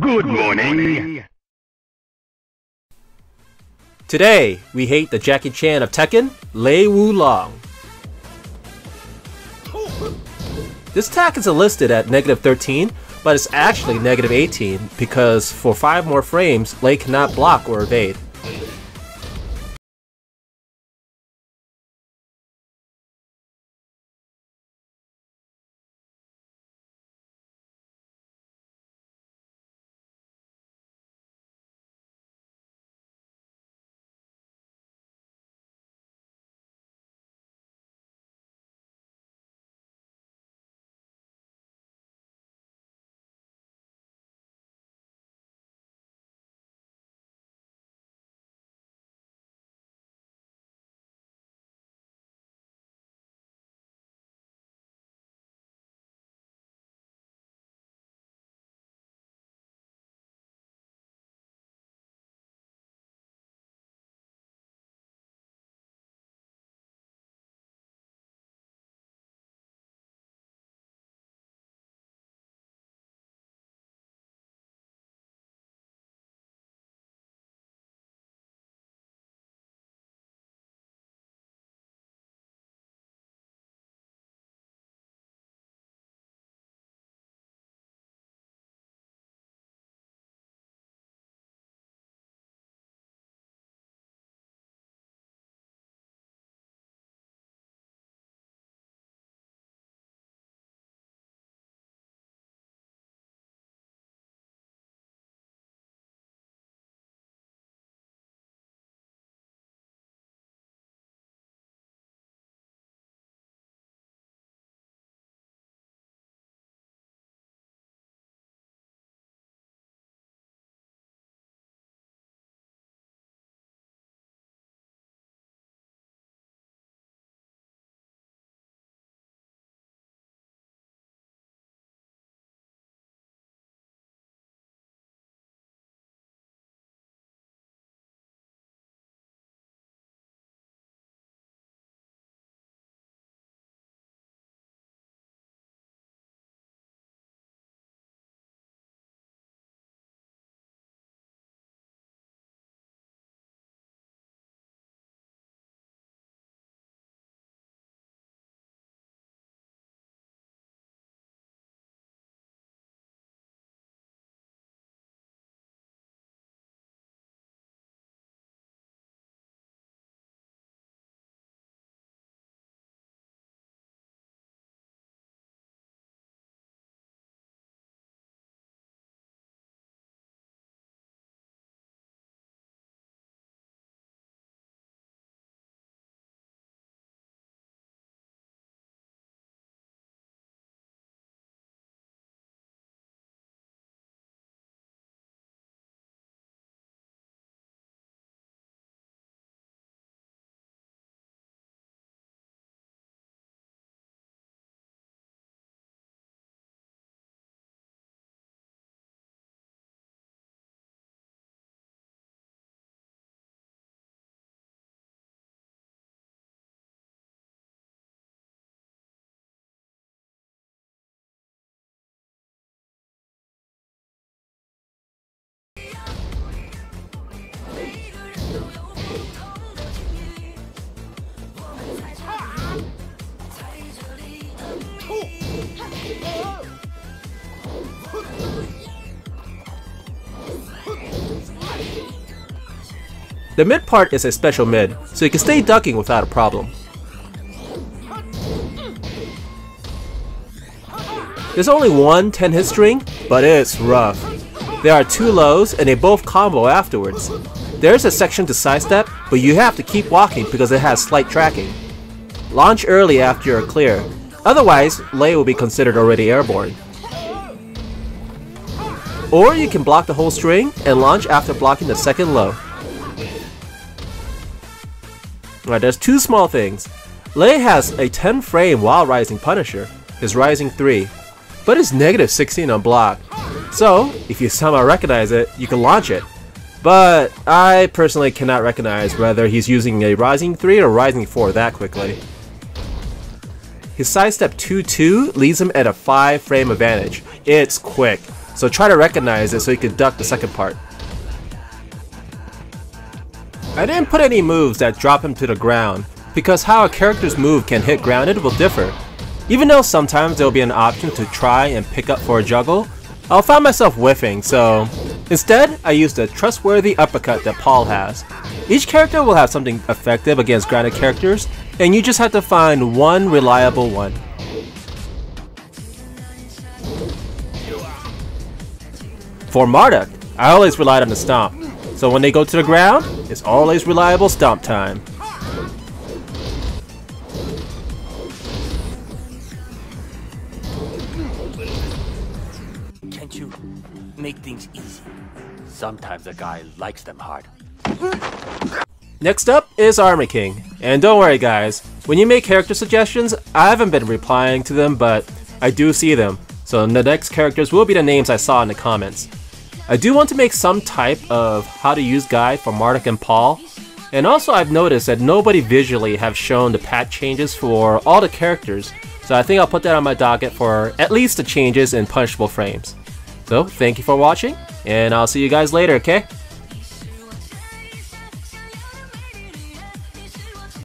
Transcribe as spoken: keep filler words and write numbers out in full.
Good morning! Today, we hate the Jackie Chan of Tekken, Lei Wulong. This attack is listed at negative thirteen, but it's actually negative eighteen because for five more frames, Lei cannot block or evade. The mid part is a special mid, so you can stay ducking without a problem. There's only one ten hit string, but it's rough. There are two lows and they both combo afterwards. There's a section to sidestep, but you have to keep walking because it has slight tracking. Launch early after you're clear, otherwise Lei will be considered already airborne. Or you can block the whole string and launch after blocking the second low. Alright, there's two small things. Lei has a ten frame while rising Punisher, his rising three, but it's negative sixteen on block. So, if you somehow recognize it, you can launch it. But I personally cannot recognize whether he's using a rising three or rising four that quickly. His sidestep two two leaves him at a five frame advantage. It's quick. So try to recognize it so you can duck the second part. I didn't put any moves that drop him to the ground, because how a character's move can hit grounded will differ. Even though sometimes there will be an option to try and pick up for a juggle, I'll find myself whiffing, so instead I used the trustworthy uppercut that Paul has. Each character will have something effective against grounded characters, and you just have to find one reliable one. For Marduk, I always relied on the stomp. So when they go to the ground, it's always reliable stomp time. Can't you make things easy? Sometimes a guy likes them hard. Next up is Armor King. And don't worry guys, when you make character suggestions, I haven't been replying to them, but I do see them. So the next characters will be the names I saw in the comments. I do want to make some type of how to use guide for Marduk and Paul, and also I've noticed that nobody visually have shown the patch changes for all the characters, so I think I'll put that on my docket for at least the changes in punishable frames. So thank you for watching, and I'll see you guys later, okay?